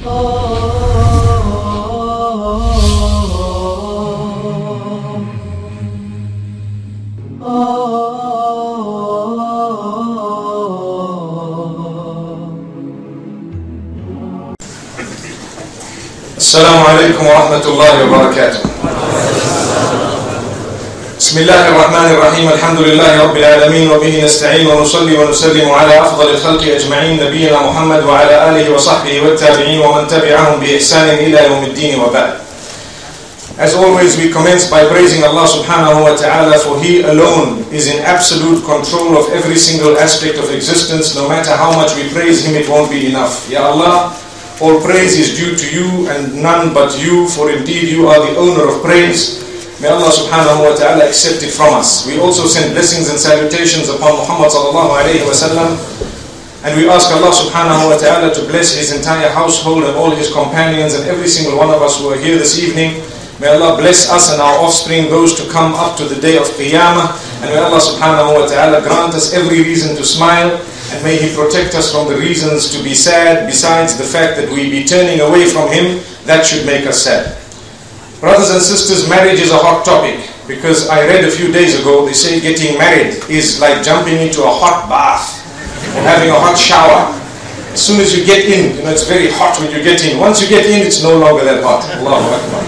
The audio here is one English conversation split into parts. Assalamu alaikum warahmatullahi wabarakatuh. Bismillah ar-Rahman ar-Rahim. Alhamdulillah Rabbil Alameen. Wa bihi nasta'in wa nusalli wa nusallimu ala afdal al-khalqi ajma'in nabiyina Muhammad wa ala alihi wa sahbihi wa tabi'in wa man tabi'ahum bi ihsanin ila yawmiddin wa ba'd. As always, we commence by praising Allah subhanahu wa ta'ala, for He alone is in absolute control of every single aspect of existence. No matter how much we praise Him, it won't be enough. Ya Allah, all praise is due to you and none but you, for indeed you are the owner of praise. May Allah subhanahu wa ta'ala accept it from us. We also send blessings and salutations upon Muhammad sallallahu alayhi wa sallam, and we ask Allah subhanahu wa ta'ala to bless his entire household and all his companions and every single one of us who are here this evening. May Allah bless us and our offspring, those to come up to the day of Qiyamah. And may Allah subhanahu wa ta'ala grant us every reason to smile. And may He protect us from the reasons to be sad, besides the fact that we be turning away from Him. That should make us sad. Brothers and sisters, marriage is a hot topic, because I read a few days ago, they say getting married is like jumping into a hot bath or having a hot shower. As soon as you get in, you know it's very hot when you get in. Once you get in, it's no longer that hot. Allahu Akbar.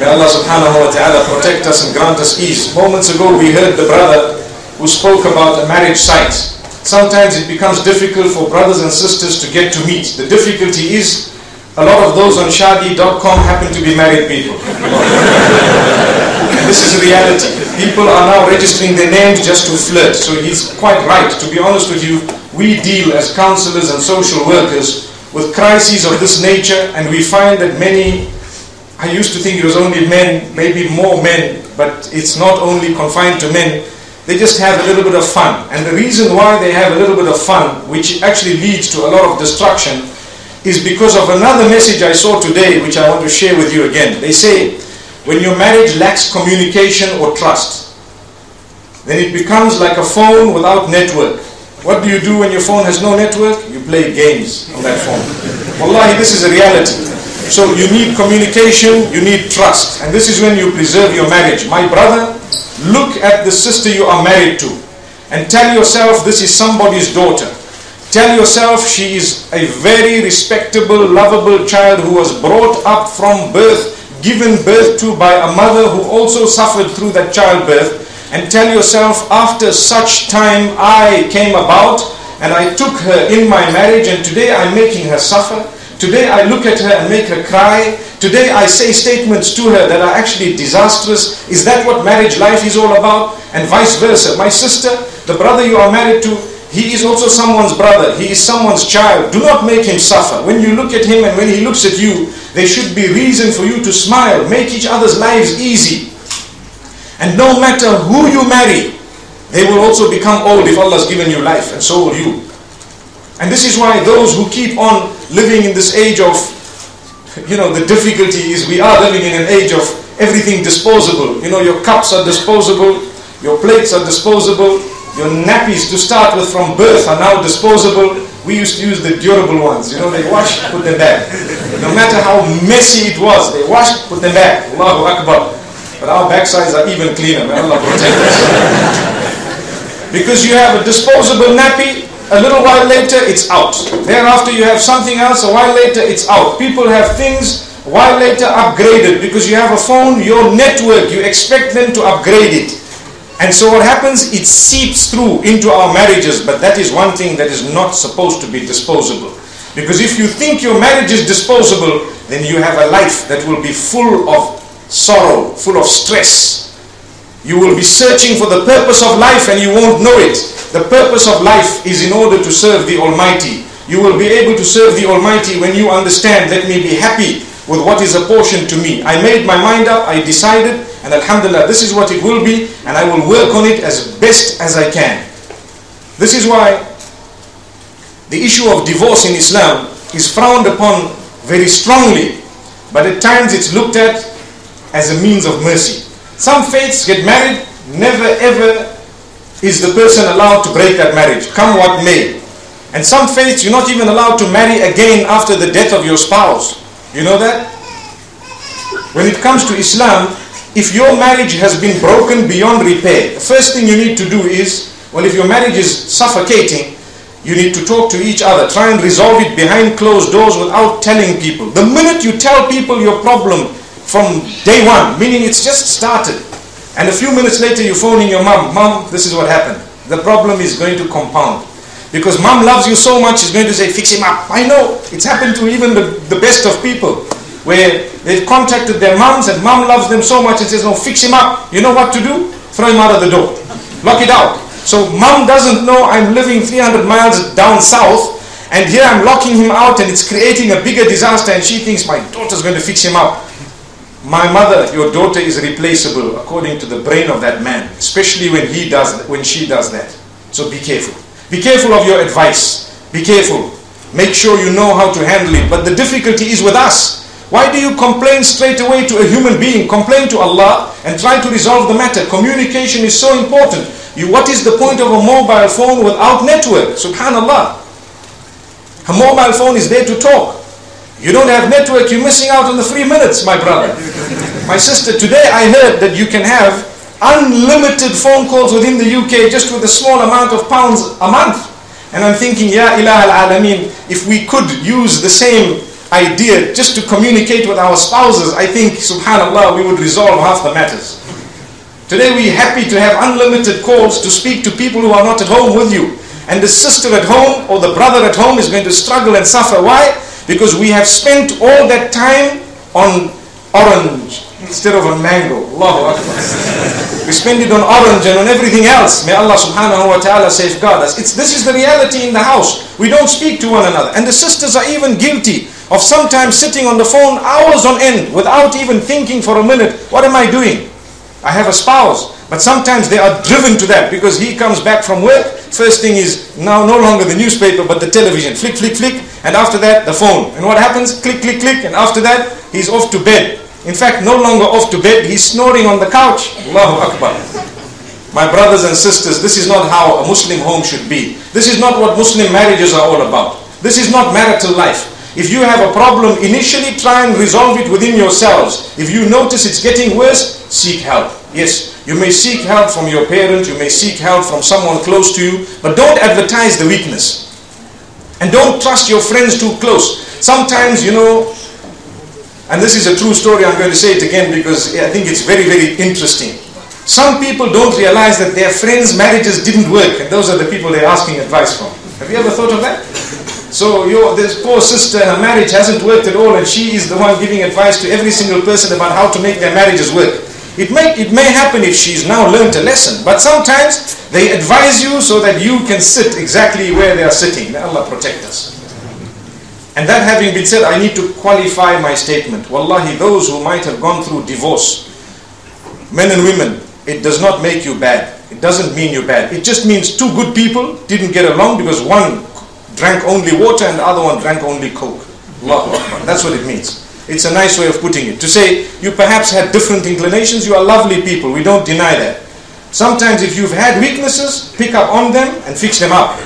May Allah subhanahu wa ta'ala protect us and grant us ease. Moments ago we heard the brother who spoke about a marriage site. Sometimes it becomes difficult for brothers and sisters to get to meet. The difficulty is, a lot of those on Shadi.com happen to be married people. This is reality. People are now registering their names just to flirt. So he's quite right. To be honest with you, we deal as counselors and social workers with crises of this nature, and we find that many, I used to think it was only men, maybe more men, but it's not only confined to men. They just have a little bit of fun. And the reason why they have a little bit of fun, which actually leads to a lot of destruction, is because of another message I saw today, which I want to share with you again. They say, when your marriage lacks communication or trust, then it becomes like a phone without network. What do you do when your phone has no network? You play games on that phone. Wallahi, this is a reality. So you need communication, you need trust. And this is when you preserve your marriage. My brother, look at the sister you are married to and tell yourself this is somebody's daughter. Tell yourself she is a very respectable, lovable child who was brought up from birth, given birth to by a mother who also suffered through that childbirth. And tell yourself, after such time I came about and I took her in my marriage, and today I'm making her suffer. Today I look at her and make her cry. Today I say statements to her that are actually disastrous. Is that what marriage life is all about? And vice versa. My sister, the brother you are married to, he is also someone's brother. He is someone's child. Do not make him suffer. When you look at him and when he looks at you, there should be reason for you to smile. Make each other's lives easy. And no matter who you marry, they will also become old if Allah has given you life, and so will you. And this is why those who keep on living in this age of, you know, the difficulty is we are living in an age of everything disposable. You know, your cups are disposable, your plates are disposable, your nappies to start with from birth are now disposable. We used to use the durable ones. You know, they wash, put them back. No matter how messy it was, they wash, put them back. Allahu Akbar. But our backsides are even cleaner. May Allah protect us. Because you have a disposable nappy, a little while later it's out. Thereafter you have something else, a while later it's out. People have things a while later upgraded. Because you have a phone, your network, you expect them to upgrade it. And so what happens, it seeps through into our marriages. But that is one thing that is not supposed to be disposable. Because if you think your marriage is disposable, then you have a life that will be full of sorrow, full of stress. You will be searching for the purpose of life and you won't know it. The purpose of life is in order to serve the Almighty. You will be able to serve the Almighty when you understand, let me be happy with what is apportioned to me. I made my mind up, I decided, and Alhamdulillah, this is what it will be, and I will work on it as best as I can. This is why the issue of divorce in Islam is frowned upon very strongly, but at times it's looked at as a means of mercy. Some faiths get married, never ever is the person allowed to break that marriage, come what may. And some faiths, you're not even allowed to marry again after the death of your spouse. You know that? When it comes to Islam, if your marriage has been broken beyond repair, the first thing you need to do is, well, if your marriage is suffocating, you need to talk to each other. Try and resolve it behind closed doors without telling people. The minute you tell people your problem from day one, meaning it's just started, and a few minutes later you phone in your mom, Mom, this is what happened. The problem is going to compound. Because mom loves you so much, she's going to say, fix him up. I know, it's happened to even the best of people, where they've contacted their moms and mom loves them so much and says, no, fix him up. You know what to do? Throw him out of the door. Lock it out. So mom doesn't know I'm living 300 miles down south and here I'm locking him out and it's creating a bigger disaster, and she thinks my daughter's going to fix him up. My mother, your daughter is replaceable according to the brain of that man, especially when she does that. So be careful. Be careful of your advice. Be careful. Make sure you know how to handle it. But the difficulty is with us. Why do you complain straight away to a human being? Complain to Allah and try to resolve the matter. Communication is so important. What is the point of a mobile phone without network? Subhanallah. A mobile phone is there to talk. You don't have network, you're missing out on the free minutes, my brother. My sister, today I heard that you can have unlimited phone calls within the UK just with a small amount of pounds a month. And I'm thinking, Ya Ilah al-Alameen, if we could use the same idea just to communicate with our spouses, I think, subhanallah, we would resolve half the matters. Today we're happy to have unlimited calls to speak to people who are not at home with you. And the sister at home or the brother at home is going to struggle and suffer. Why? Because we have spent all that time on orange instead of on mango. Allahu Akbar. We spend it on orange and on everything else. May Allah subhanahu wa ta'ala safeguard us. This is the reality in the house. We don't speak to one another. And the sisters are even guilty of sometimes sitting on the phone hours on end without even thinking for a minute, what am I doing? I have a spouse, but sometimes they are driven to that because he comes back from work. First thing is now no longer the newspaper but the television. Flick, flick, flick, and after that the phone. And what happens? Click, click, click, and after that he's off to bed. In fact, no longer off to bed, he's snoring on the couch. Allahu Akbar. My brothers and sisters, this is not how a Muslim home should be. This is not what Muslim marriages are all about. This is not marital life. If you have a problem, initially try and resolve it within yourselves. If you notice it's getting worse, seek help. Yes, you may seek help from your parent, you may seek help from someone close to you, but don't advertise the weakness. And don't trust your friends too close. Sometimes, you know, and this is a true story, I'm going to say it again because I think it's very, very interesting. Some people don't realize that their friends' marriages didn't work, and those are the people they're asking advice from. Have you ever thought of that? So this poor sister, her marriage hasn't worked at all, and she is the one giving advice to every single person about how to make their marriages work. It may happen if she's now learned a lesson, but sometimes they advise you so that you can sit exactly where they are sitting. May Allah protect us. And that having been said, I need to qualify my statement. Wallahi, those who might have gone through divorce, men and women, it does not make you bad. It doesn't mean you're bad. It just means two good people didn't get along because one drank only water and the other one drank only coke. Allahu Akbar. That's what it means. It's a nice way of putting it. To say you perhaps had different inclinations, you are lovely people. We don't deny that. Sometimes if you've had weaknesses, pick up on them and fix them up.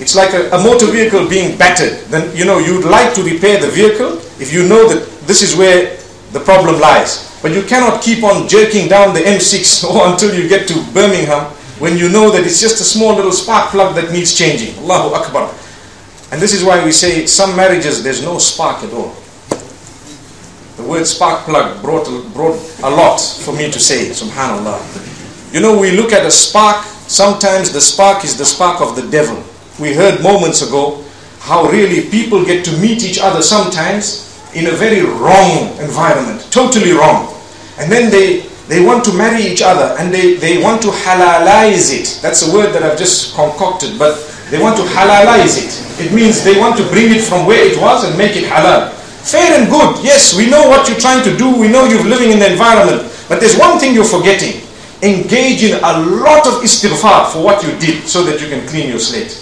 It's like a motor vehicle being battered. Then you know you'd like to repair the vehicle if you know that this is where the problem lies. But you cannot keep on jerking down the M6 until you get to Birmingham when you know that it's just a small little spark plug that needs changing. Allahu Akbar. And this is why we say some marriages there's no spark at all. The word spark plug brought a lot for me to say, subhanallah. You know, we look at a spark, sometimes the spark is the spark of the devil. We heard moments ago how really people get to meet each other sometimes in a very wrong environment, totally wrong. And then they want to marry each other and they want to halalize it. That's a word that I've just concocted, but they want to halalize it. It means they want to bring it from where it was and make it halal. Fair and good, yes, we know what you're trying to do, we know you're living in the environment. But there's one thing you're forgetting. Engage in a lot of istighfar for what you did so that you can clean your slate.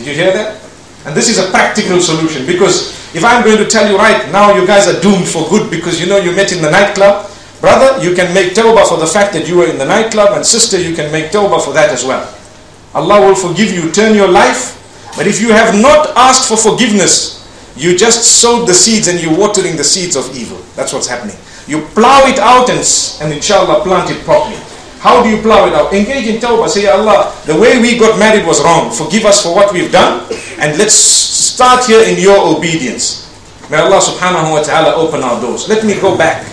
Did you hear that? And this is a practical solution, because if I'm going to tell you right now you guys are doomed for good because you know you met in the nightclub, brother, you can make tawbah for the fact that you were in the nightclub, and sister, you can make tawbah for that as well. Allah will forgive you, turn your life But if you have not asked for forgiveness, you just sowed the seeds and you're watering the seeds of evil. That's what's happening. You plow it out and inshallah plant it properly. How do you plow it out? Engage in tawbah. Say, Ya Allah, the way we got married was wrong. Forgive us for what we've done. And let's start here in your obedience. May Allah subhanahu wa ta'ala open our doors. Let me go back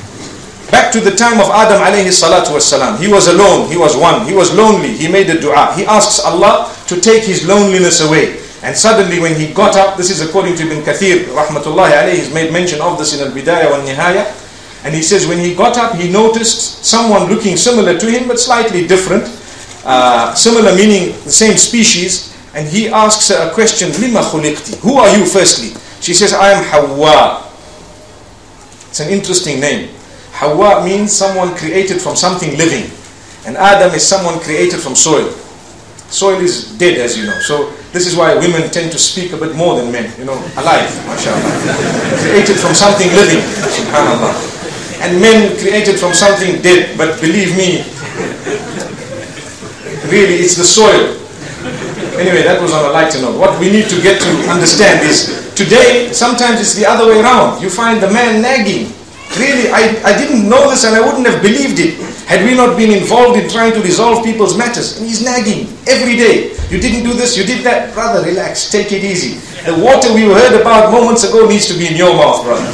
to the time of Adam alayhi salatu wasalam. He was alone, he was one, he was lonely, he made a dua. He asks Allah to take his loneliness away. And suddenly when he got up, this is according to Ibn Kathir, rahmatullahi alayhi, he's made mention of this in Al Bidayah and Nihaya. And he says when he got up, he noticed someone looking similar to him, but slightly different. Similar meaning the same species. And he asks her a question, Lima khuliqti? Who are you firstly? She says, I am Hawa. It's an interesting name. Hawa means someone created from something living. And Adam is someone created from soil. Soil is dead, as you know. So this is why women tend to speak a bit more than men, you know, alive, mashallah. Created from something living, subhanallah. And men created from something dead, but believe me, really it's the soil. Anyway, that was on a lighter note. What we need to get to understand is, today, sometimes it's the other way around. You find the man nagging. Really, I didn't know this and I wouldn't have believed it had we not been involved in trying to resolve people's matters. And he's nagging every day. You didn't do this, you did that. Brother, relax, take it easy. The water we heard about moments ago needs to be in your mouth, brother.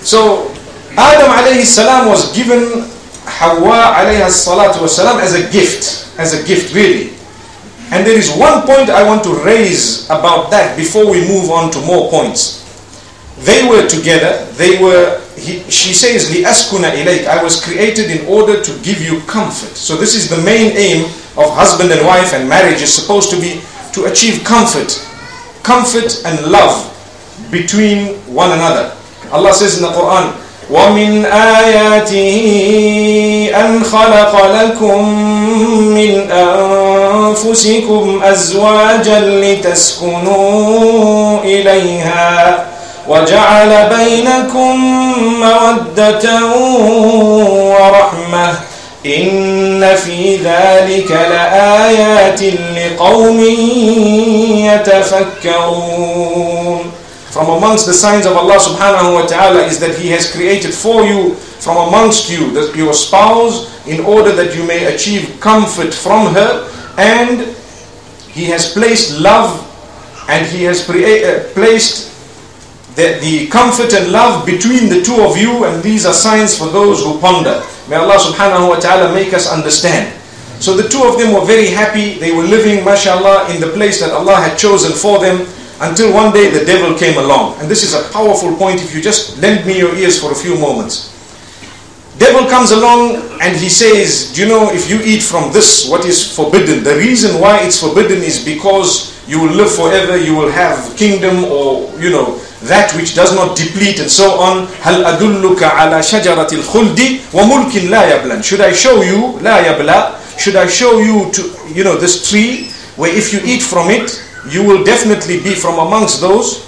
So, Adam alayhi salam was given Hawa alayhi salatu wasalam as a gift really. And there is one point I want to raise about that before we move on to more points. They were together, she says, لِأَسْكُنَ إِلَيْكَ, I was created in order to give you comfort. So this is the main aim of husband and wife, and marriage is supposed to be to achieve comfort. Comfort and love between one another. Allah says in the Quran, وَمِنْ آيَاتِهِ أَنْ خَلَقَ لَكُمْ مِنْ أَنفُسِكُمْ أَزْوَاجًا لِتَسْكُنُوا إِلَيْهَا وَجَعَلَ بَيْنَكُمْ مَوَدَّةً وَرَحْمَةً إِنَّ فِي ذَلِكَ لَآيَاتٍ لِقَوْمٍ يَتَفَكَّرُونَ. From amongst the signs of Allah subhanahu wa ta'ala is that He has created for you, from amongst you, your spouse, in order that you may achieve comfort from her, and He has placed love, and He has placed the comfort and love between the two of you, and these are signs for those who ponder. May Allah subhanahu wa ta'ala make us understand. So the two of them were very happy. They were living, mashallah, in the place that Allah had chosen for them, until one day the devil came along. And this is a powerful point if you just lend me your ears for a few moments. Devil comes along and he says, do you know, if you eat from this, what is forbidden, the reason why it's forbidden is because you will live forever, you will have kingdom, or, you know, that which does not deplete, and so on. هَلْ أَدُلُّكَ عَلَى شَجَرَةِ الْخُلْدِ وَمُلْكٍ لَا يَبْلَنْ. Should I show you, لَا يَبْلَى, should I show you, to, you know, this tree, where if you eat from it, you will definitely be from amongst those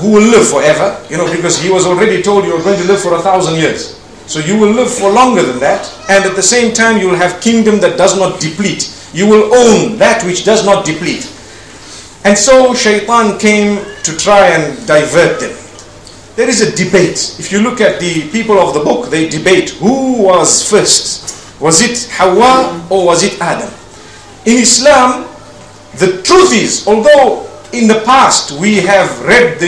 who will live forever, you know, because he was already told you are going to live for 1,000 years. So you will live for longer than that, and at the same time you will have kingdom that does not deplete. You will own that which does not deplete. And so Shaitan came to try and divert them. There is a debate. If you look at the people of the book, they debate who was first. Was it Hawa or was it Adam? In Islam, the truth is, although in the past we have read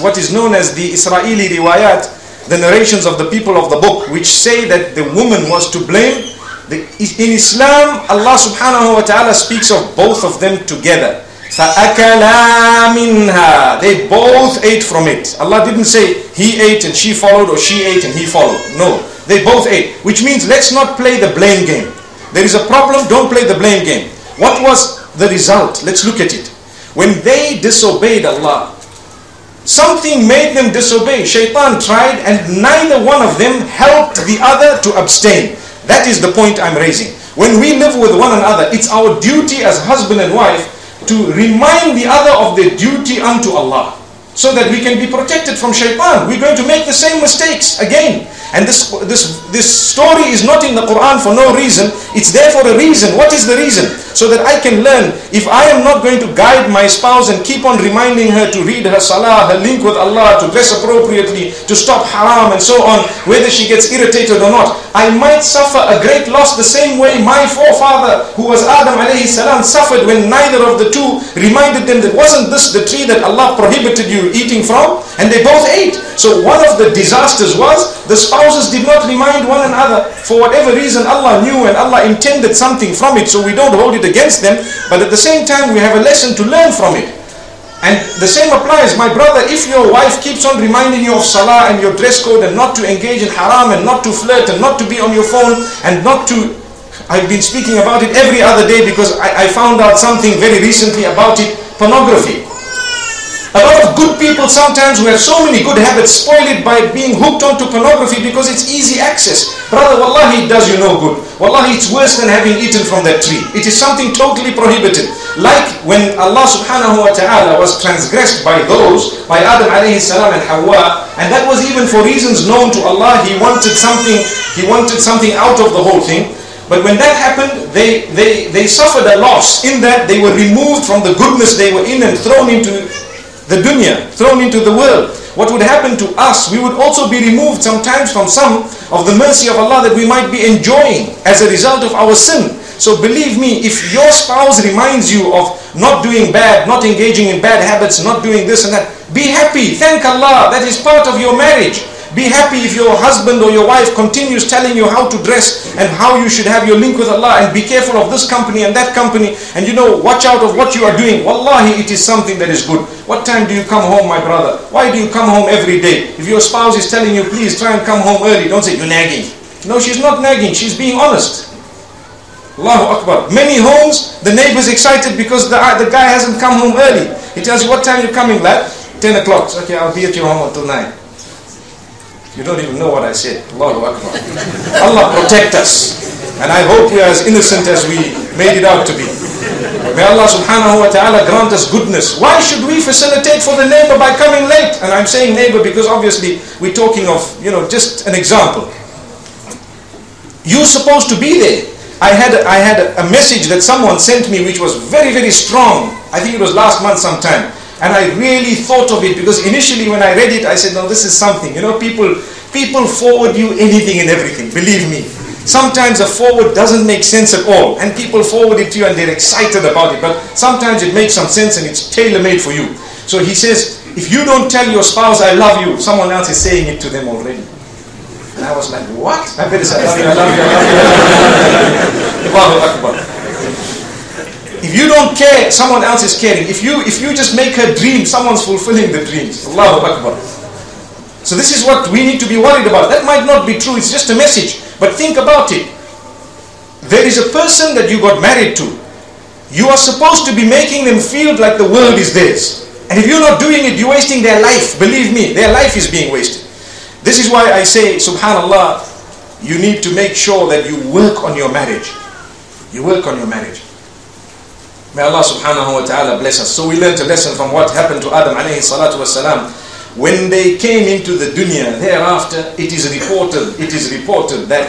what is known as the Israeli riwayat, the narrations of the people of the book, which say that the woman was to blame, in Islam, Allah subhanahu wa ta'ala speaks of both of them together. فَأَكَلَا مِنْهَا, they both ate from it. Allah didn't say he ate and she followed, or she ate and he followed. No, they both ate. Which means let's not play the blame game. There is a problem, don't play the blame game. What was the result? Let's look at it. When they disobeyed Allah, something made them disobey. Shaitan tried, and neither one of them helped the other to abstain. That is the point I'm raising. When we live with one another, it's our duty as husband and wife to remind the other of their duty unto Allah. so that we can be protected from shaitan. We're going to make the same mistakes again. And this story is not in the Quran for no reason. It's there for a reason. What is the reason? So that I can learn. If I am not going to guide my spouse and keep on reminding her to read her salah, her link with Allah, to dress appropriately, to stop haram and so on, whether she gets irritated or not, I might suffer a great loss the same way my forefather, who was Adam alayhi salam, suffered when neither of the two reminded them that wasn't this the tree that Allah prohibited you eating from? And they both ate. So one of the disasters was the spouses did not remind one another. For whatever reason, Allah knew and Allah intended something from it, so we don't hold it against them, but at the same time we have a lesson to learn from it. And the same applies, my brother. If your wife keeps on reminding you of salah and your dress code and not to engage in haram and not to flirt and not to be on your phone and not to... I've been speaking about it every other day because I found out something very recently about it, pornography. A lot of good people sometimes who have so many good habits spoil it by being hooked onto pornography because it's easy access. Brother, wallahi, it does you no good. Wallahi, it's worse than having eaten from that tree. It is something totally prohibited. Like when Allah subhanahu wa ta'ala was transgressed by those, by Adam alayhi salam and Hawa, and that was even for reasons known to Allah. He wanted something out of the whole thing. But when that happened, they suffered a loss in that they were removed from the goodness they were in and thrown into the dunya, thrown into the world. What would happen to us? We would also be removed sometimes from some of the mercy of Allah that we might be enjoying as a result of our sin. So believe me, if your spouse reminds you of not doing bad, not engaging in bad habits, not doing this and that, be happy. Thank Allah. That is part of your marriage. Be happy if your husband or your wife continues telling you how to dress and how you should have your link with Allah and be careful of this company and that company and, you know, watch out of what you are doing. Wallahi, it is something that is good. What time do you come home, my brother? Why do you come home every day? If your spouse is telling you, please try and come home early, don't say, you're nagging. No, she's not nagging. She's being honest. Allahu Akbar. Many homes, the neighbor's excited because the guy hasn't come home early. He tells you, what time are you coming, lad? 10 o'clock. Okay, I'll be at your home until 9. You don't even know what I said. Allahu Akbar. Allah protect us. And I hope we are as innocent as we made it out to be. May Allah subhanahu wa ta'ala grant us goodness. Why should we facilitate for the neighbor by coming late? And I'm saying neighbor because obviously we're talking of, you know, just an example. You're supposed to be there. I had a message that someone sent me which was very, very strong. I think it was last month sometime. And I really thought of it because initially when I read it, I said, no, this is something. You know, people forward you anything and everything, believe me. Sometimes a forward doesn't make sense at all. And people forward it to you and they're excited about it. But sometimes it makes some sense and it's tailor-made for you. So he says, if you don't tell your spouse, I love you, someone else is saying it to them already. And I was like, what? I better say, I love you, I love you, I love you. Allahu Akbar. If you don't care, someone else is caring. If you just make her dream, someone's fulfilling the dreams. Allahu Akbar. So this is what we need to be worried about. That might not be true, it's just a message. But think about it. There is a person that you got married to. You are supposed to be making them feel like the world is theirs. And if you're not doing it, you're wasting their life. Believe me, their life is being wasted. This is why I say, subhanallah, you need to make sure that you work on your marriage. You work on your marriage. May Allah subhanahu wa ta'ala bless us. So we learnt a lesson from what happened to Adam alayhi salatu wasalam. When they came into the dunya, thereafter it is reported that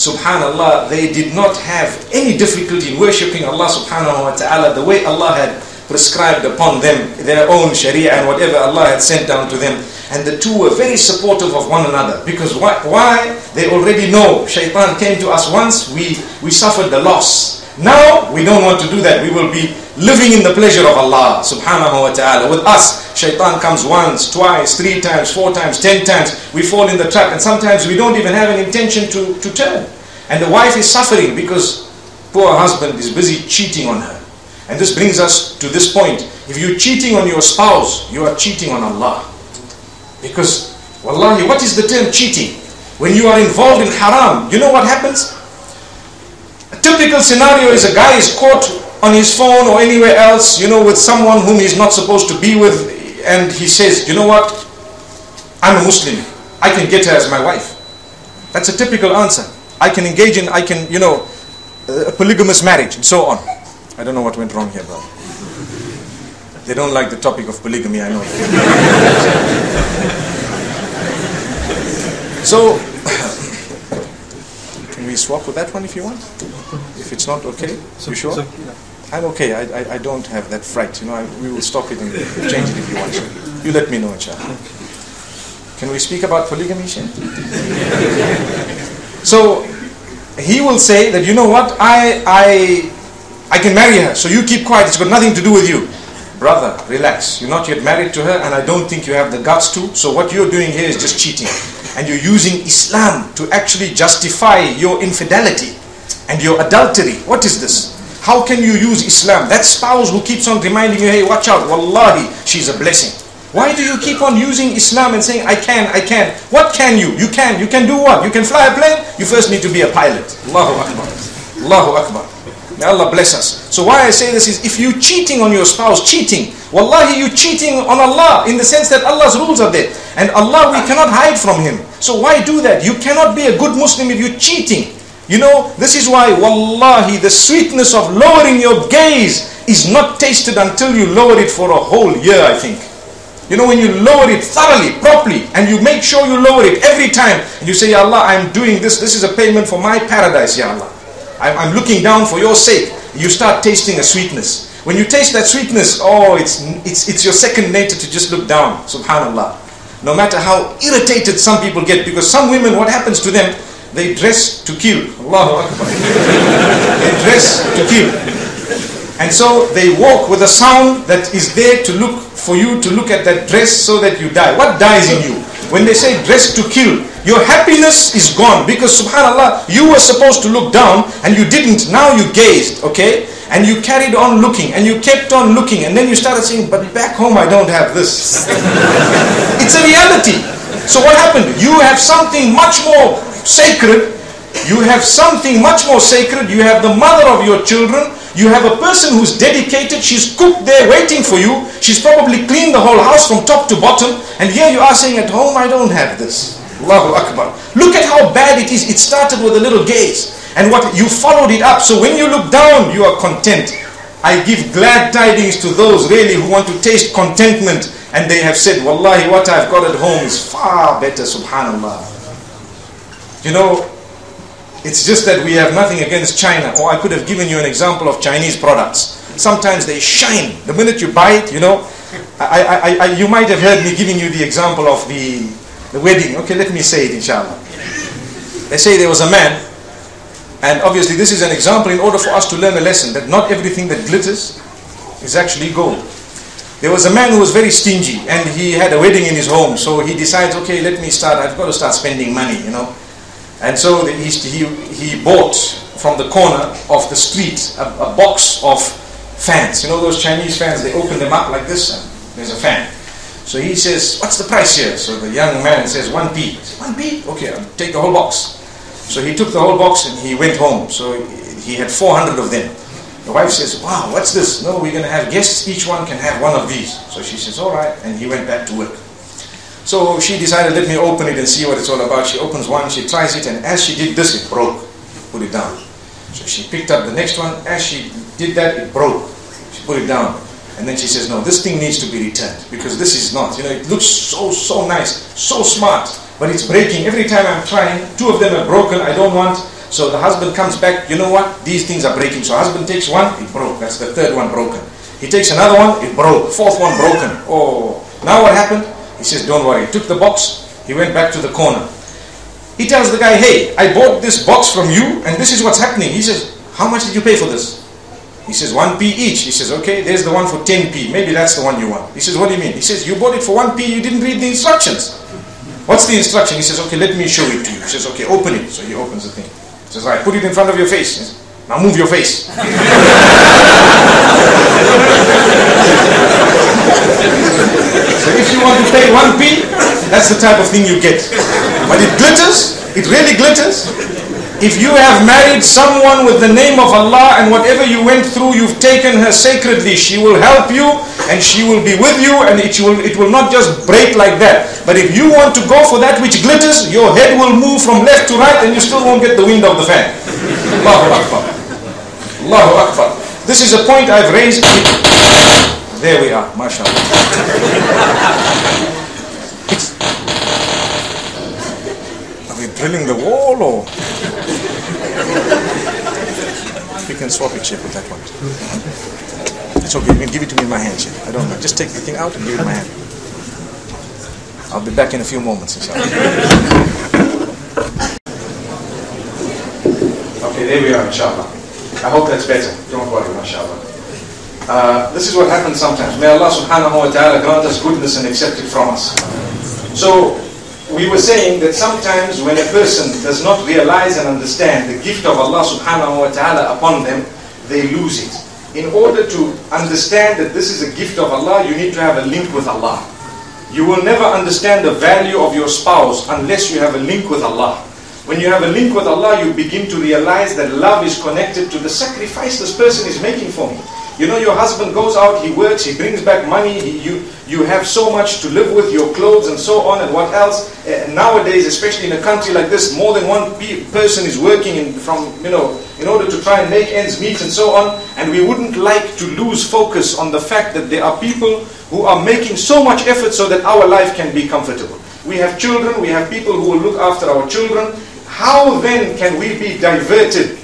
subhanallah, they did not have any difficulty in worshipping Allah subhanahu wa ta'ala the way Allah had prescribed upon them, their own sharia and whatever Allah had sent down to them. And the two were very supportive of one another. Because why? They already know. Shaitan came to us once, we suffered the loss. Now, we don't want to do that. We will be living in the pleasure of Allah subhanahu wa ta'ala. With us, shaitan comes once, twice, three times, four times, 10 times. We fall in the trap and sometimes we don't even have an intention to turn. And the wife is suffering because poor husband is busy cheating on her. And this brings us to this point. If you're cheating on your spouse, you are cheating on Allah. Because, wallahi, what is the term cheating? When you are involved in haram, you know what happens? A typical scenario is a guy is caught on his phone or anywhere else, you know, with someone whom he's not supposed to be with, and he says, you know what, I'm a Muslim, I can get her as my wife. That's a typical answer. I can engage in, you know, a polygamous marriage and so on. I don't know what went wrong here, brother. They don't like the topic of polygamy, I know. So, can we swap with that one if you want? If it's not okay, you sure? I'm okay, I don't have that fright, you know, we will stop it and change it if you want to. You let me know, inshallah. Can we speak about polygamy, Shaykh? So, he will say that, you know what, I can marry her, so you keep quiet, it's got nothing to do with you. Brother, relax, you're not yet married to her and I don't think you have the guts to, so what you're doing here is just cheating. And you're using Islam to actually justify your infidelity and your adultery. What is this? How can you use Islam? That spouse who keeps on reminding you, hey, watch out, Wallahi, she's a blessing. Why do you keep on using Islam and saying, I can? What can you? You can do what? You can fly a plane? You first need to be a pilot. Allahu Akbar. Allahu Akbar. May Allah bless us. So why I say this is, if you're cheating on your spouse, cheating, Wallahi, you're cheating on Allah in the sense that Allah's rules are there. And Allah, we cannot hide from Him. So why do that? You cannot be a good Muslim if you're cheating. You know, this is why, Wallahi, the sweetness of lowering your gaze is not tasted until you lower it for a whole year, I think. You know, when you lower it thoroughly, properly, and you make sure you lower it every time, and you say, Ya Allah, I'm doing this, this is a payment for my paradise, Ya Allah. I'm looking down for your sake. You start tasting a sweetness. When you taste that sweetness, oh, it's your second nature to just look down, subhanallah. No matter how irritated some people get, because some women, what happens to them? They dress to kill. Allahu Akbar. They dress to kill. And so they walk with a sound that is there to look for you to look at that dress so that you die. What dies in you? When they say dress to kill, your happiness is gone because subhanallah, you were supposed to look down and you didn't. Now you gazed, okay? And you carried on looking and you kept on looking and then you started saying, but back home I don't have this. It's a reality. So what happened? You have something much more sacred, you have something much more sacred, you have the mother of your children, you have a person who's dedicated, she's cooked there waiting for you, she's probably cleaned the whole house from top to bottom, and here you are saying at home I don't have this. Allahu Akbar. Look at how bad it is. It started with a little gaze and what you followed it up, so when you look down you are content. I give glad tidings to those really who want to taste contentment and they have said, Wallahi, what I've got at home is far better, subhanallah. You know, it's just that we have nothing against China. Or I could have given you an example of Chinese products. Sometimes they shine. The minute you buy it, you know, you might have heard me giving you the example of the wedding. Okay, let me say it, inshallah. They say there was a man, and obviously this is an example in order for us to learn a lesson, that not everything that glitters is actually gold. There was a man who was very stingy, and he had a wedding in his home. So he decides, okay, let me start, I've got to start spending money, you know. And so he bought from the corner of the street a box of fans. You know those Chinese fans, they open them up like this and there's a fan. So he says, what's the price here? So the young man says, 1p. 1p? Okay, I'll take the whole box. So he took the whole box and he went home. So he had 400 of them. The wife says, wow, what's this? No, we're going to have guests. Each one can have one of these. So she says, all right. And he went back to work. So she decided, let me open it and see what it's all about. She opens one, she tries it, and as she did this, it broke. Put it down. So she picked up the next one. As she did that, it broke. She put it down. And then she says, no, this thing needs to be returned because this is not. You know, it looks so nice, so smart, but it's breaking. Every time I'm trying, two of them are broken. I don't want. So the husband comes back. You know what? These things are breaking. So husband takes one, it broke. That's the third one broken. He takes another one, it broke. Fourth one broken. Oh, now what happened? He says, don't worry. He took the box. He went back to the corner. He tells the guy, hey, I bought this box from you and this is what's happening. He says, how much did you pay for this? He says, 1p each. He says, okay, there's the one for 10p. Maybe that's the one you want. He says, what do you mean? He says, you bought it for 1p. You didn't read the instructions. What's the instruction? He says, okay, let me show it to you. He says, okay, open it. So he opens the thing. He says, all right, put it in front of your face. He says, now move your face. So if you want to pay 1p, that's the type of thing you get. But it glitters, it really glitters. If you have married someone with the name of Allah and whatever you went through, you've taken her sacredly. She will help you and she will be with you and it will not just break like that. But if you want to go for that which glitters, your head will move from left to right and you still won't get the wind of the fan. Allahu Akbar. Allahu Akbar. This is a point I've raised. There we are, mashallah. Are we drilling the wall or? You can swap it, Sheikh, with that one. It's okay, you can give it to me in my hand, Sheikh. I don't know. Just take the thing out and give it in my hand. I'll be back in a few moments, inshallah. Okay, there we are, inshallah. I hope that's better. Don't worry, mashallah. This is what happens sometimes. May Allah subhanahu wa ta'ala grant us goodness and accept it from us. So, we were saying that sometimes when a person does not realize and understand the gift of Allah subhanahu wa ta'ala upon them, they lose it. In order to understand that this is a gift of Allah, you need to have a link with Allah. You will never understand the value of your spouse unless you have a link with Allah. When you have a link with Allah, you begin to realize that love is connected to the sacrifice this person is making for me. You know, your husband goes out, he works, he brings back money, you have so much to live with, your clothes and so on and what else. Nowadays, especially in a country like this, more than one person is working in order to try and make ends meet and so on. And we wouldn't like to lose focus on the fact that there are people who are making so much effort so that our life can be comfortable. We have children, we have people who will look after our children. How then can we be diverted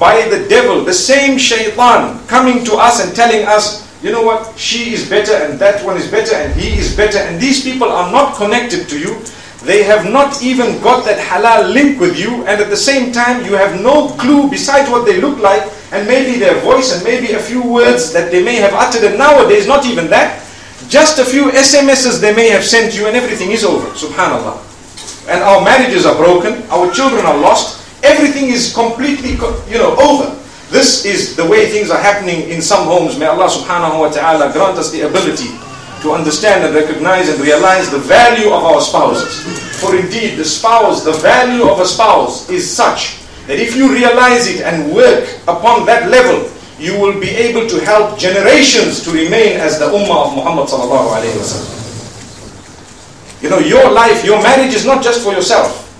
by the devil, the same Shaitan, coming to us and telling us, you know what, she is better and that one is better and he is better, and these people are not connected to you. They have not even got that halal link with you, and at the same time you have no clue besides what they look like and maybe their voice and maybe a few words that they may have uttered, and nowadays not even that, just a few SMSs they may have sent you and everything is over, subhanallah. And our marriages are broken, our children are lost. Everything is completely, over. This is the way things are happening in some homes. May Allah subhanahu wa ta'ala grant us the ability to understand and recognize and realize the value of our spouses. For indeed, the value of a spouse is such that if you realize it and work upon that level, you will be able to help generations to remain as the ummah of Muhammad sallallahu alayhi wa sallam. You know, your life, your marriage is not just for yourself.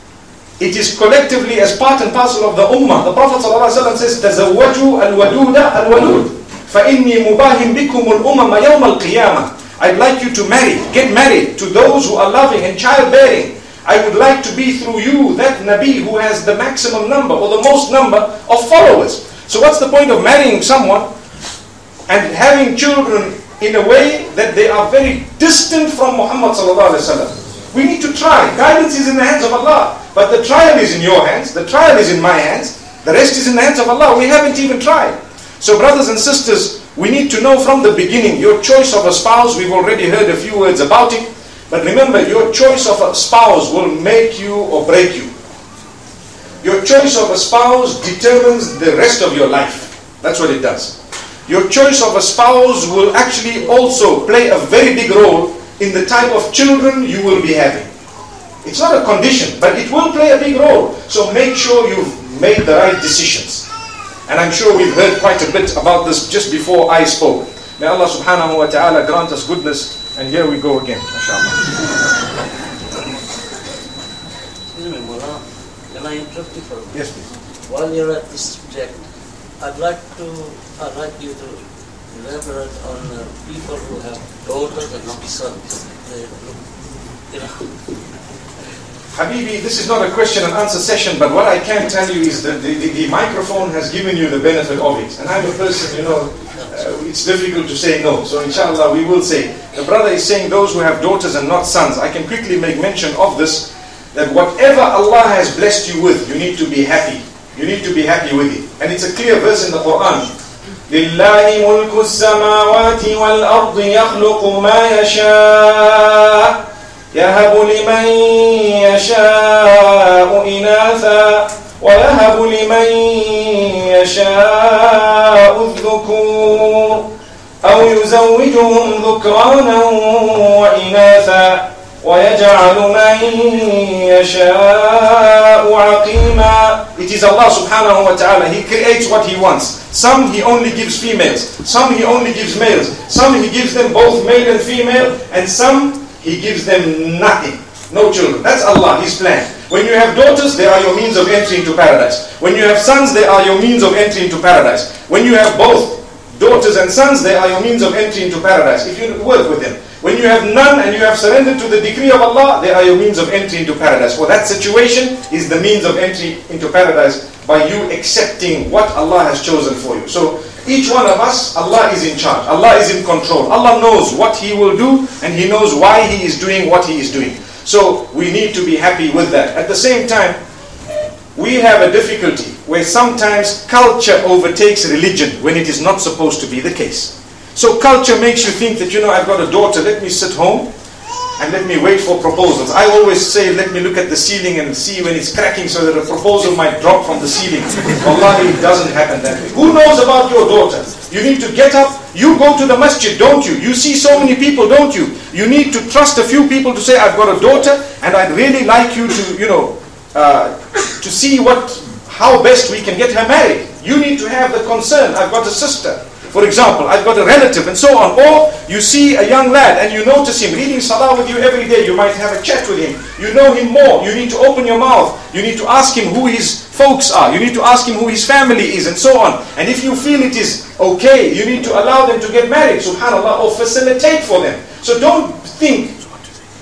It is collectively as part and parcel of the ummah. The Prophet ﷺ says, "Tazawwaju al-waduda al-walud, fa inni mubahim bikum al-umma yawm al-qiyamah." I'd like you to marry, get married to those who are loving and childbearing. I would like to be through you that Nabi who has the maximum number or the most number of followers. So what's the point of marrying someone and having children in a way that they are very distant from Muhammad ﷺ? We need to try. Guidance is in the hands of Allah. But the trial is in your hands. The trial is in my hands. The rest is in the hands of Allah. We haven't even tried. So brothers and sisters, we need to know from the beginning, your choice of a spouse, we've already heard a few words about it. But remember, your choice of a spouse will make you or break you. Your choice of a spouse determines the rest of your life. That's what it does. Your choice of a spouse will actually also play a very big role in the type of children you will be having. It's not a condition, but it will play a big role. So make sure you've made the right decisions. And I'm sure we've heard quite a bit about this just before I spoke. May Allah subhanahu wa ta'ala grant us goodness. And here we go again, mashallah. Excuse me, Mullah. Can I interrupt you for a minute? Yes, please. While you're at this subject, I'd like you to elaborate on people who have daughters and not sons. Habibi, this is not a question and answer session, but what I can tell you is that the microphone has given you the benefit of it. And I'm a person, it's difficult to say no. So inshallah, we will say. The brother is saying those who have daughters and not sons. I can quickly make mention of this, that whatever Allah has blessed you with, you need to be happy. You need to be happy with it. And it's a clear verse in the Quran. لله ملك السماوات والأرض يخلق ما يشاء يهب لمن يشاء إناثا ويهب لمن يشاء الذكور أو يزوجهم ذكرانا وإناثا ويجعل من يشاء عقيما. It is Allah subhanahu wa ta'ala. He creates what He wants. Some He only gives females. Some He only gives males. Some He gives them both male and female. And some He gives them nothing. No children. That's Allah, His plan. When you have daughters, they are your means of entry into paradise. When you have sons, they are your means of entry into paradise. When you have both daughters and sons, they are your means of entry into paradise, if you work with them. When you have none and you have surrendered to the decree of Allah, they are your means of entry into paradise. Well, that situation is the means of entry into paradise by you accepting what Allah has chosen for you. So each one of us, Allah is in charge. Allah is in control. Allah knows what He will do and He knows why He is doing what He is doing. So we need to be happy with that. At the same time, we have a difficulty where sometimes culture overtakes religion when it is not supposed to be the case. So culture makes you think that, you know, I've got a daughter, let me sit home and let me wait for proposals. I always say, let me look at the ceiling and see when it's cracking so that a proposal might drop from the ceiling. Wallahi, it doesn't happen that way. Who knows about your daughter? You need to get up. You go to the masjid, don't you? You see so many people, don't you? You need to trust a few people to say, I've got a daughter and I'd really like you to, you know, to see how best we can get her married. You need to have the concern, I've got a sister. For example, I've got a relative and so on. Or you see a young lad and you notice him reading salah with you every day. You might have a chat with him. You know him more. You need to open your mouth. You need to ask him who his folks are. You need to ask him who his family is and so on. And if you feel it is okay, you need to allow them to get married, subhanallah, or facilitate for them. So don't think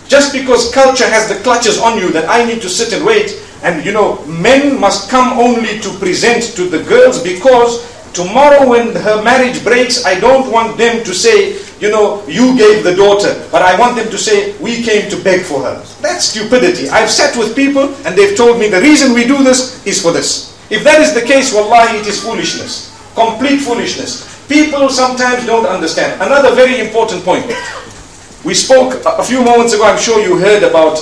just because culture has the clutches on you that I need to sit and wait. And you know, men must come only to present to the girls because tomorrow when her marriage breaks, I don't want them to say, you know, you gave the daughter, but I want them to say, we came to beg for her. That's stupidity. I've sat with people and they've told me the reason we do this is for this. If that is the case, wallahi, it is foolishness. Complete foolishness. People sometimes don't understand. Another very important point. We spoke a few moments ago, I'm sure you heard about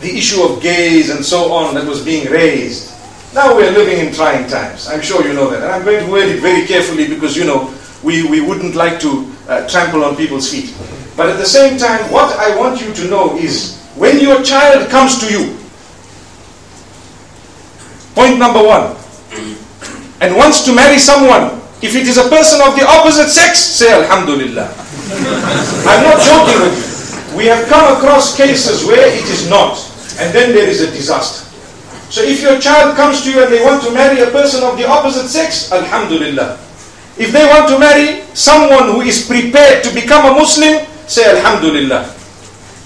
the issue of gays and so on that was being raised. Now we're living in trying times. I'm sure you know that. And I'm going to word it very carefully because, you know, we wouldn't like to trample on people's feet. But at the same time, what I want you to know is when your child comes to you, point number one, and wants to marry someone, if it is a person of the opposite sex, say Alhamdulillah. I'm not joking with you. We have come across cases where it is not. And then there is a disaster. So if your child comes to you and they want to marry a person of the opposite sex, Alhamdulillah. If they want to marry someone who is prepared to become a Muslim, say Alhamdulillah.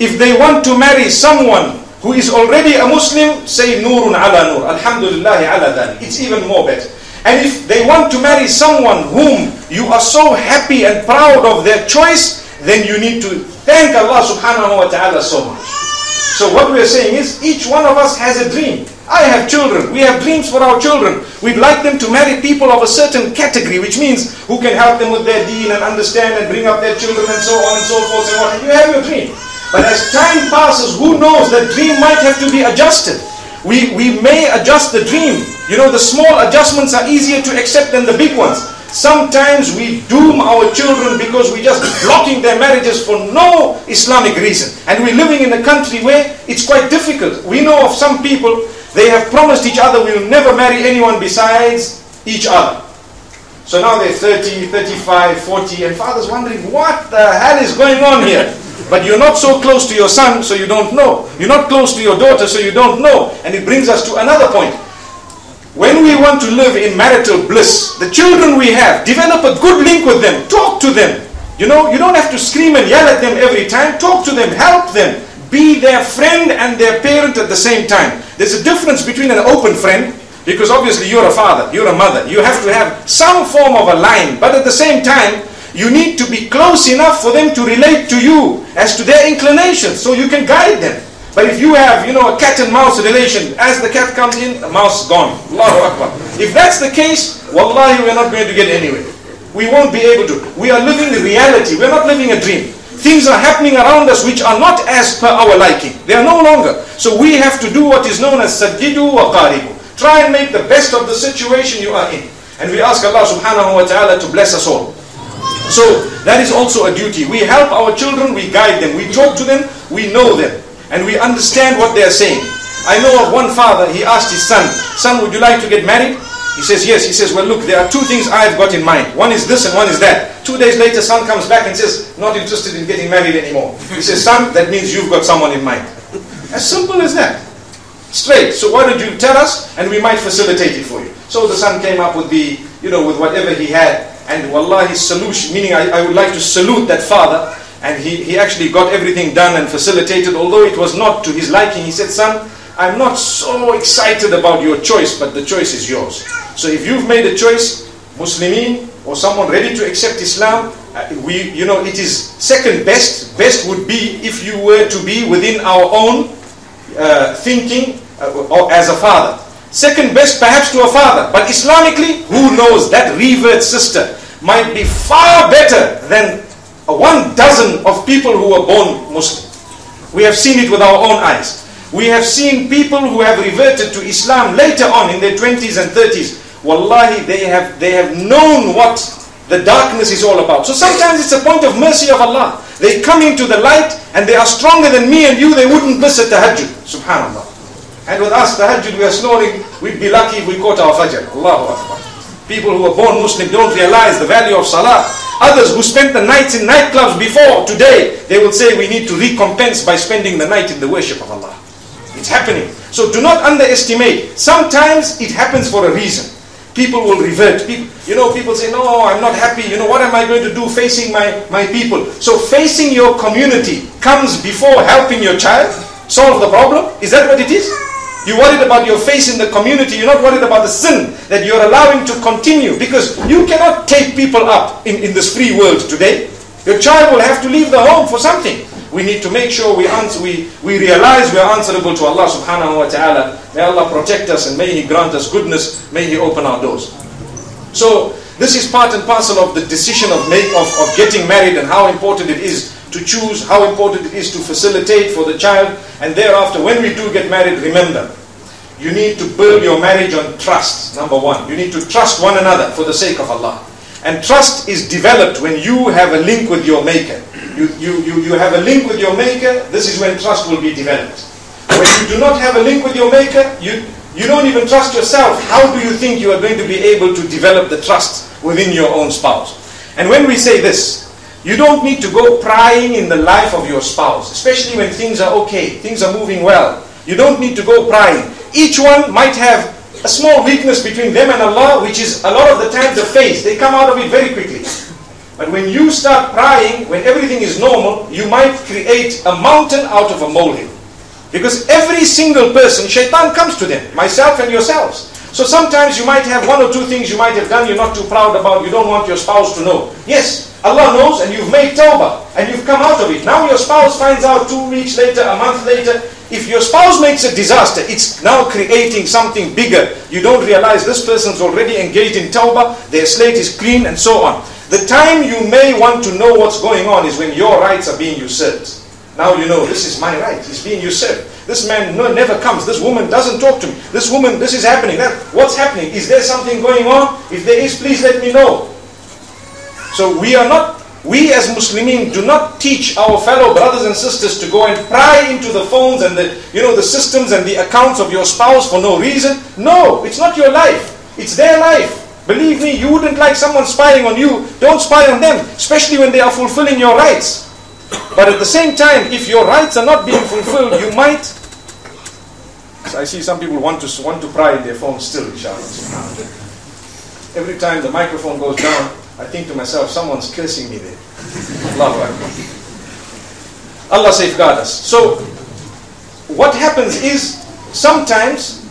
If they want to marry someone who is already a Muslim, say nurun ala nur. Alhamdulillah ala dhalik. It's even more better. And if they want to marry someone whom you are so happy and proud of their choice, then you need to thank Allah subhanahu wa ta'ala so much. So what we're saying is each one of us has a dream. I have children. We have dreams for our children. We'd like them to marry people of a certain category, which means who can help them with their deen and understand and bring up their children and so on and so forth. And you have your dream. But as time passes, who knows, that dream might have to be adjusted. We may adjust the dream. You know, the small adjustments are easier to accept than the big ones. Sometimes we doom our children because we're just blocking their marriages for no Islamic reason. And we're living in a country where it's quite difficult. We know of some people, they have promised each other, we will never marry anyone besides each other. So now they're 30, 35, 40, and father's wondering, what the hell is going on here? But you're not so close to your son, so you don't know. You're not close to your daughter, so you don't know. And it brings us to another point. When we want to live in marital bliss, the children we have, develop a good link with them. Talk to them. You know, you don't have to scream and yell at them every time. Talk to them, help them. Be their friend and their parent at the same time. There's a difference between an open friend, because obviously you're a father, you're a mother. You have to have some form of a line. But at the same time, you need to be close enough for them to relate to you as to their inclinations, so you can guide them. But if you have, you know, a cat and mouse relation, as the cat comes in, the mouse gone. Allahu Akbar. If that's the case, wallahi, we're not going to get anywhere. We won't be able to. We are living the reality. We're not living a dream. Things are happening around us which are not as per our liking. They are no longer. So we have to do what is known as Sajidu wa Qaribu. Try and make the best of the situation you are in. And we ask Allah subhanahu wa ta'ala to bless us all. So that is also a duty. We help our children, we guide them, we talk to them, we know them. And we understand what they are saying. I know of one father, he asked his son, son, would you like to get married? He says, yes. He says, well, look, there are two things I've got in mind. One is this and one is that. 2 days later, son comes back and says, not interested in getting married anymore. He says, son, that means you've got someone in mind. As simple as that. Straight. So why don't you tell us and we might facilitate it for you. So the son came up with the, you know, with whatever he had. and Wallahi solution, meaning I would like to salute that father, and he actually got everything done and facilitated, although it was not to his liking. He said, son, I'm not so excited about your choice, but the choice is yours. So if you've made a choice, Muslimin or someone ready to accept Islam, it is second best. Best would be if you were to be within our own thinking or as a father. Second best perhaps to a father, but Islamically, who knows, that revert sister might be far better than 1 dozen of people who were born Muslim. We have seen it with our own eyes. We have seen people who have reverted to Islam later on in their 20s and 30s. Wallahi, they have known what the darkness is all about. So sometimes it's a point of mercy of Allah. They come into the light and they are stronger than me and you. They wouldn't miss a tahajjud. Subhanallah. And with us, tahajjud, we are snoring. We'd be lucky if we caught our fajr. Allahu Akbar. People who are born Muslim don't realize the value of salah. Others who spent the nights in nightclubs before today, they will say we need to recompense by spending the night in the worship of Allah. It's happening. So do not underestimate. Sometimes it happens for a reason. People will revert. People say, no, I'm not happy. What am I going to do facing my people? So facing your community comes before helping your child solve the problem. Is that what it is? You're worried about your face in the community. You're not worried about the sin that you're allowing to continue. Because you cannot take people up in this free world today. Your child will have to leave the home for something. We need to make sure we realize we are answerable to Allah subhanahu wa ta'ala. May Allah protect us and may He grant us goodness. May He open our doors. So this is part and parcel of the decision of getting married and how important it is to choose, how important it is to facilitate for the child. And thereafter, when we do get married, remember, you need to build your marriage on trust, number one. You need to trust one another for the sake of Allah. And trust is developed when you have a link with your maker. You have a link with your maker, this is when trust will be developed. When you do not have a link with your maker, you don't even trust yourself. How do you think you are going to be able to develop the trust within your own spouse? And when we say this, you don't need to go prying in the life of your spouse, especially when things are okay, things are moving well. You don't need to go prying. Each one might have a small weakness between them and Allah, which is a lot of the time the face. They come out of it very quickly. But when you start prying, when everything is normal, you might create a mountain out of a molehill. Because every single person, Shaitan comes to them, myself and yourselves. So sometimes you might have 1 or 2 things you might have done you're not too proud about, you don't want your spouse to know. Yes, Allah knows, and you've made tawbah, and you've come out of it. Now your spouse finds out 2 weeks later, a month later. If your spouse makes a disaster, it's now creating something bigger. You don't realize this person's already engaged in tawbah, their slate is clean, and so on. The time you may want to know what's going on is when your rights are being usurped. Now you know, this is my right, it's being usurped. This man never comes, this woman doesn't talk to me, this woman, this is happening. What's happening? Is there something going on? If there is, please let me know. So we as Muslimin do not teach our fellow brothers and sisters to go and pry into the phones and the systems and the accounts of your spouse for no reason. No, it's not your life, it's their life. Believe me, you wouldn't like someone spying on you. Don't spy on them, especially when they are fulfilling your rights. But at the same time, if your rights are not being fulfilled, you might... I see some people want to pry in their phone still, inshallah. Every time the microphone goes down, I think to myself, someone's cursing me there. Allahu Akbar. Allah safeguard us. So, what happens is, sometimes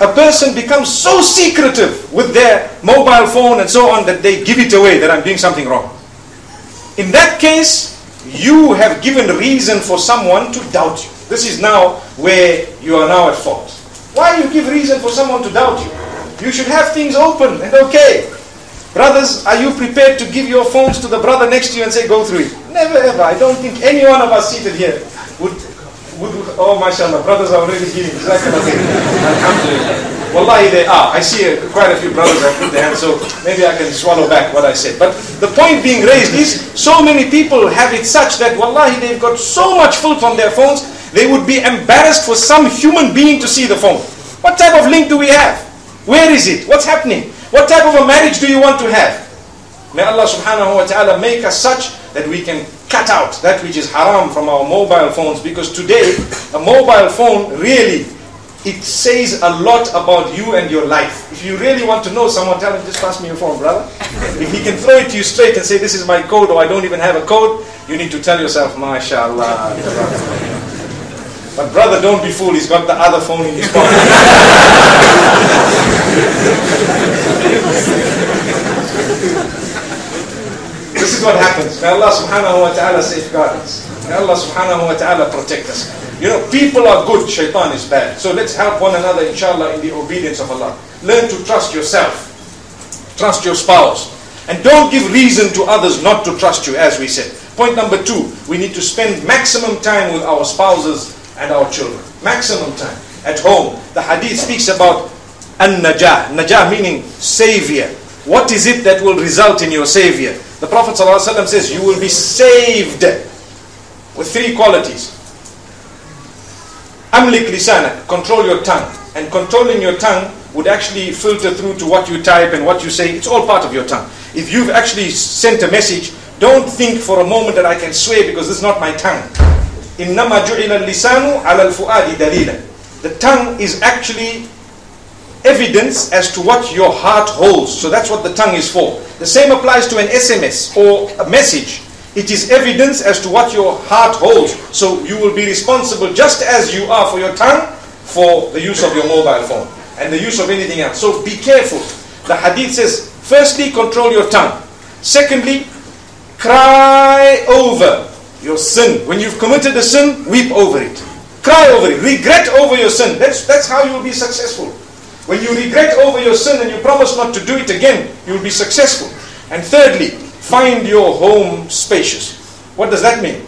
a person becomes so secretive with their mobile phone and so on that they give it away that I'm doing something wrong. In that case, you have given reason for someone to doubt you. This is now where you are now at fault. Why you give reason for someone to doubt you? You should have things open and okay. Brothers, are you prepared to give your phones to the brother next to you and say, go through it? Never ever. I don't think any one of us seated here would oh, mashallah, brothers are already giving. Alhamdulillah. Wallahi, they are. I see quite a few brothers have put their hands, so maybe I can swallow back what I said. But the point being raised is, so many people have it such that, wallahi, they've got so much filth on their phones, they would be embarrassed for some human being to see the phone. What type of link do we have? Where is it? What's happening? What type of a marriage do you want to have? May Allah subhanahu wa ta'ala make us such that we can cut out that which is haram from our mobile phones, because today a mobile phone really It says a lot about you and your life. If you really want to know someone, tell him, just pass me your phone, brother. If he can throw it to you straight and say, this is my code, or I don't even have a code, you need to tell yourself, mashallah. But brother, don't be fooled, he's got the other phone in his pocket. This is what happens. May Allah subhanahu wa ta'ala safeguard us. May Allah subhanahu wa ta'ala protect us. You know, people are good, shaitan is bad. So let's help one another, inshallah, in the obedience of Allah. Learn to trust yourself. Trust your spouse. And don't give reason to others not to trust you, as we said. Point number two, we need to spend maximum time with our spouses and our children. Maximum time. At home, the hadith speaks about an-najah. Najah meaning savior. What is it that will result in your savior? The Prophet ﷺ says, you will be saved with three qualities. Amlik lisana, control your tongue. And controlling your tongue would actually filter through to what you type and what you say. It's all part of your tongue. If you've actually sent a message, don't think for a moment that I can swear because this is not my tongue. Innama ju'ilal lisanu 'alal fuadi dalila. The tongue is actually evidence as to what your heart holds. So that's what the tongue is for. The same applies to an SMS or a message. It is evidence as to what your heart holds. So you will be responsible, just as you are for your tongue, for the use of your mobile phone and the use of anything else. So be careful. The hadith says, firstly, control your tongue. Secondly, cry over your sin. When you've committed a sin, weep over it. Cry over it. Regret over your sin. That's how you will be successful. When you regret over your sin and you promise not to do it again, you will be successful. And thirdly, find your home spacious. What does that mean?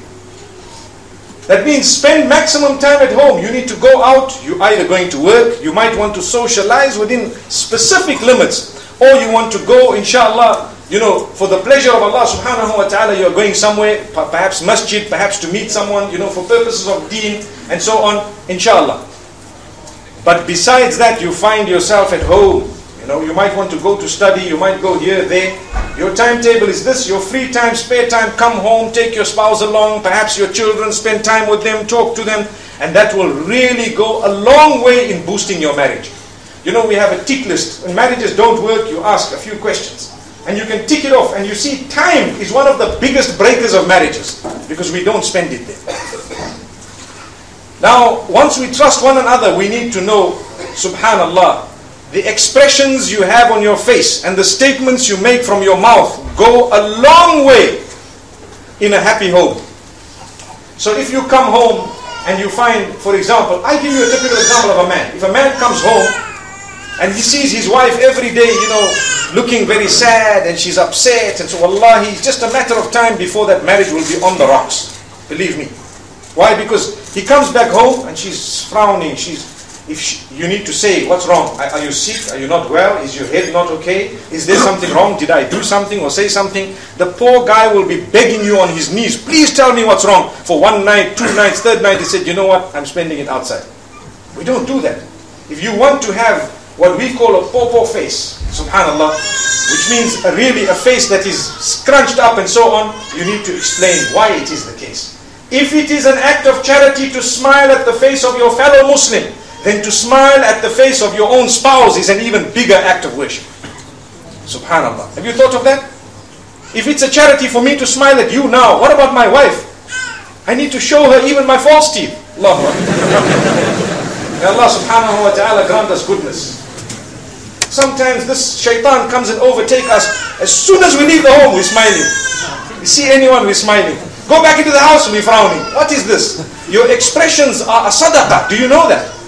That means spend maximum time at home. You need to go out. You're either going to work. You might want to socialize within specific limits. Or you want to go, inshallah, you know, for the pleasure of Allah subhanahu wa ta'ala, you're going somewhere, perhaps masjid, perhaps to meet someone, you know, for purposes of deen and so on, inshallah. But besides that, you find yourself at home. No, you might want to go to study, you might go here, there. Your timetable is this, your free time, spare time, come home, take your spouse along, perhaps your children, spend time with them, talk to them, and that will really go a long way in boosting your marriage. You know, we have a tick list. When marriages don't work, you ask a few questions. And you can tick it off, and you see time is one of the biggest breakers of marriages, because we don't spend it there. Now, once we trust one another, we need to know, subhanallah, the expressions you have on your face and the statements you make from your mouth go a long way in a happy home. So if you come home and you find, for example, I give you a typical example of a man. If a man comes home and he sees his wife every day, you know, looking very sad and she's upset, and so wallahi, it's just a matter of time before that marriage will be on the rocks. Believe me. Why? Because he comes back home and she's frowning, you need to say, what's wrong? Are you sick? Are you not well? Is your head not okay? Is there something wrong? Did I do something or say something? The poor guy will be begging you on his knees, please tell me what's wrong. For one night, two nights, third night, he said, you know what? I'm spending it outside. We don't do that. If you want to have what we call a popo face, subhanallah, which means really a face that is scrunched up and so on, you need to explain why it is the case. If it is an act of charity to smile at the face of your fellow Muslim, then to smile at the face of your own spouse is an even bigger act of worship. Subhanallah. Have you thought of that? If it's a charity for me to smile at you now, what about my wife? I need to show her even my false teeth. Allahu Akbar. May Allah subhanahu wa ta'ala grant us goodness. Sometimes this shaitan comes and overtakes us. As soon as we leave the home, we're smiling. We see anyone, we're smiling. Go back into the house and we're frowning. What is this? Your expressions are a sadaqah. Do you know that?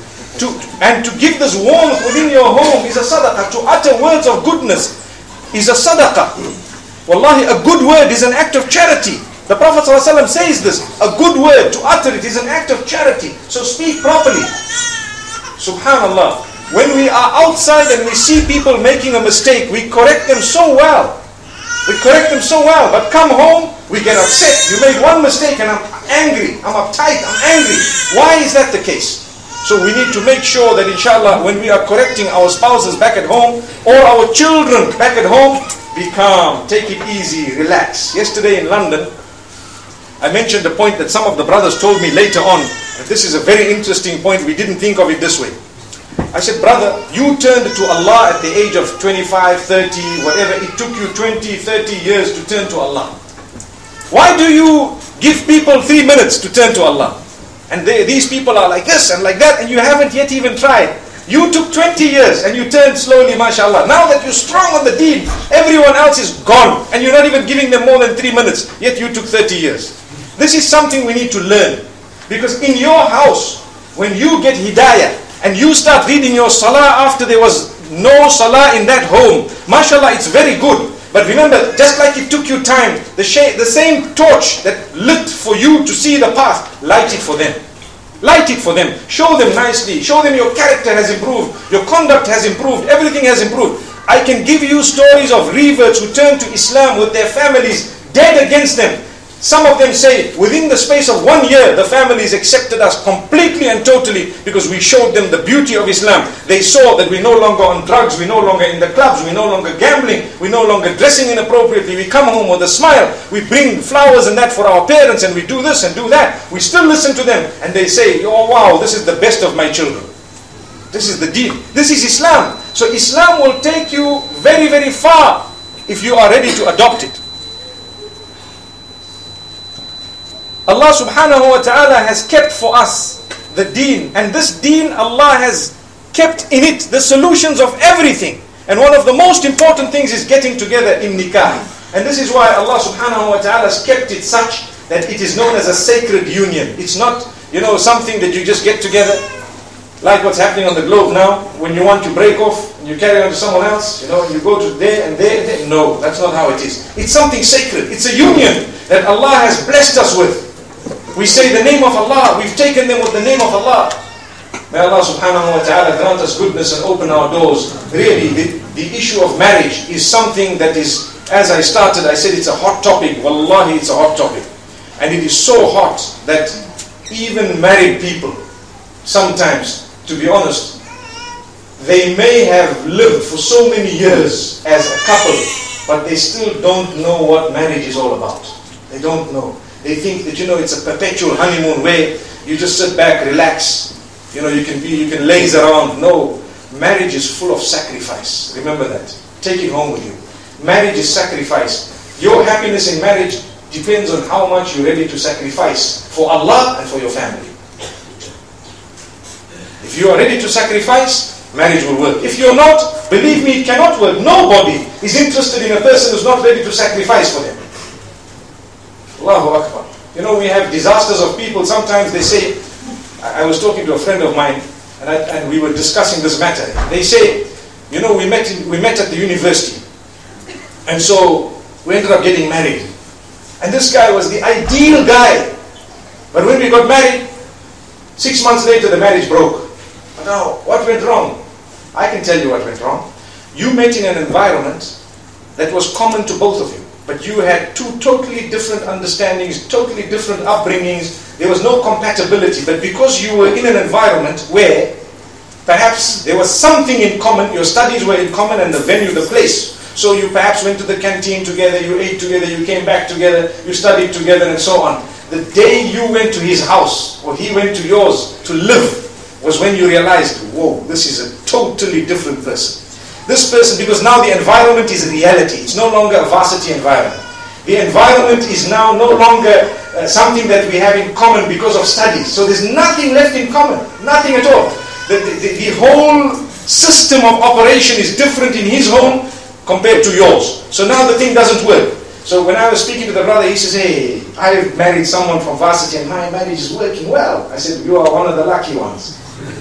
And to give this warmth within your home is a sadaqah. To utter words of goodness is a sadaqah. Wallahi, a good word is an act of charity. The Prophet ﷺ says this. A good word, to utter it, is an act of charity. So speak properly. Subhanallah. When we are outside and we see people making a mistake, we correct them so well. We correct them so well. But come home, we get upset. You made one mistake and I'm angry. I'm uptight. I'm angry. Why is that the case? So we need to make sure that inshallah, when we are correcting our spouses back at home or our children back at home, be calm, take it easy, relax. Yesterday in London, I mentioned a point that some of the brothers told me later on, that this is a very interesting point, we didn't think of it this way. I said, brother, you turned to Allah at the age of 25, 30, whatever. It took you 20, 30 years to turn to Allah. Why do you give people 3 minutes to turn to Allah? And these people are like this and like that, and you haven't yet even tried. You took 20 years and you turned slowly, mashallah. Now that you're strong on the deen, everyone else is gone and you're not even giving them more than 3 minutes, yet you took 30 years. This is something we need to learn. Because in your house, when you get hidayah and you start reading your salah after there was no salah in that home, mashallah, it's very good. But remember, just like it took you time, the same torch that lit for you to see the path, light it for them. Light it for them. Show them nicely. Show them your character has improved. Your conduct has improved. Everything has improved. I can give you stories of reverts who turn to Islam with their families dead against them. Some of them say, within the space of 1 year, the families accepted us completely and totally because we showed them the beauty of Islam. They saw that we're no longer on drugs, we're no longer in the clubs, we're no longer gambling, we're no longer dressing inappropriately. We come home with a smile, we bring flowers and that for our parents, and we do this and do that. We still listen to them and they say, oh wow, this is the best of my children. This is the deen. This is Islam. So Islam will take you very, very far if you are ready to adopt it. Allah subhanahu wa ta'ala has kept for us the deen. And this deen, Allah has kept in it the solutions of everything. And one of the most important things is getting together in nikah. And this is why Allah subhanahu wa ta'ala has kept it such that it is known as a sacred union. It's not, you know, something that you just get together. Like what's happening on the globe now, when you want to break off, and you carry on to someone else, you know, you go to there and there and there. No, that's not how it is. It's something sacred. It's a union that Allah has blessed us with. We say the name of Allah, we've taken them with the name of Allah. May Allah subhanahu wa ta'ala grant us goodness and open our doors. Really, the issue of marriage is something that is, as I started, I said it's a hot topic. Wallahi, it's a hot topic. And it is so hot that even married people, sometimes, to be honest, they may have lived for so many years as a couple, but they still don't know what marriage is all about. They don't know. They think that, you know, it's a perpetual honeymoon where you just sit back, relax. You know, you can laze around. No, marriage is full of sacrifice. Remember that. Take it home with you. Marriage is sacrifice. Your happiness in marriage depends on how much you're ready to sacrifice for Allah and for your family. If you are ready to sacrifice, marriage will work. If you're not, believe me, it cannot work. Nobody is interested in a person who's not ready to sacrifice for them. Allahu Akbar. You know, we have disasters of people. Sometimes they say, I was talking to a friend of mine, and we were discussing this matter. They say, you know, we met at the university. And so we ended up getting married. And this guy was the ideal guy. But when we got married, 6 months later, the marriage broke. Now, what went wrong? I can tell you what went wrong. You met in an environment that was common to both of you. But you had two totally different understandings, totally different upbringings. There was no compatibility. But because you were in an environment where perhaps there was something in common, your studies were in common and the venue, the place. So you perhaps went to the canteen together, you ate together, you came back together, you studied together and so on. The day you went to his house or he went to yours to live was when you realized, whoa, this is a totally different person. This person, because now the environment is reality. It's no longer a varsity environment. The environment is now no longer something that we have in common because of studies. So there's nothing left in common, nothing at all. The whole system of operation is different in his home compared to yours. So now the thing doesn't work. So when I was speaking to the brother, he says, hey, I've married someone from varsity and my marriage is working well. I said, you are one of the lucky ones.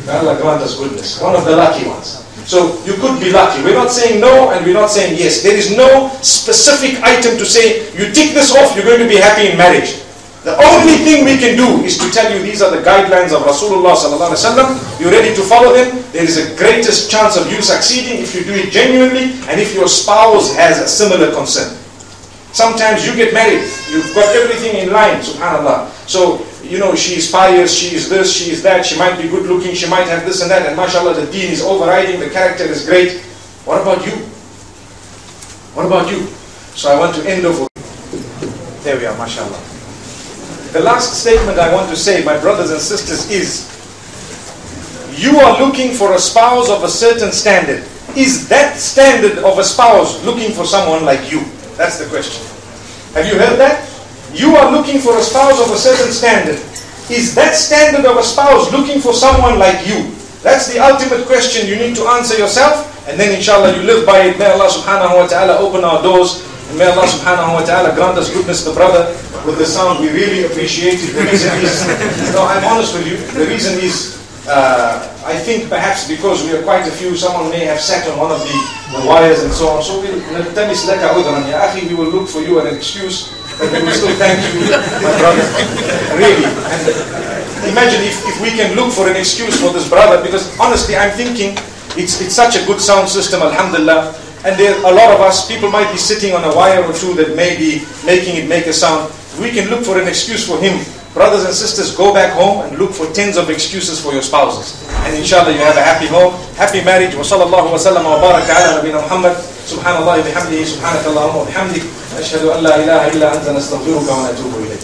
Allah grant us goodness. One of the lucky ones. So you could be lucky. We're not saying no and we're not saying yes. There is no specific item to say, you tick this off, you're going to be happy in marriage. The only thing we can do is to tell you these are the guidelines of Rasulullah sallallahu alayhi wa sallam. You're ready to follow them. There is a greatest chance of you succeeding if you do it genuinely and if your spouse has a similar concern. Sometimes you get married, you've got everything in line, subhanallah. So, you know, she is pious, she is this, she is that, she might be good looking, she might have this and that, and mashallah, the deen is overriding, the character is great. What about you? What about you? So I want to end off. There we are, mashallah. The last statement I want to say, my brothers and sisters, is you are looking for a spouse of a certain standard. Is that standard of a spouse looking for someone like you? That's the question. Have you heard that? You are looking for a spouse of a certain standard. Is that standard of a spouse looking for someone like you? That's the ultimate question you need to answer yourself, and then inshallah you live by it. May Allah subhanahu wa ta'ala open our doors, and may Allah subhanahu wa ta'ala grant us goodness. The brother with the sound, we really appreciate it. The reason is, no, I'm honest with you, the reason is, I think perhaps because we are quite a few, someone may have sat on one of the wires and so on. So we will look for you an excuse, but we will still thank you, my brother. Really. And imagine if we can look for an excuse for this brother, because honestly I'm thinking it's such a good sound system, alhamdulillah. And there are a lot of us, people might be sitting on a wire or two that may be making it make a sound. We can look for an excuse for him. Brothers and sisters, go back home and look for tens of excuses for your spouses. And inshallah you have a happy home, happy marriage. Wa sallallahu wa sallam wa baraka ala nabina Muhammad. Subhanallah wa bihamdihi, subhanakallahumma wa bihamdik. Ashhadu an la ilaha illa anta nastaghfiruka wa natubu ilayk.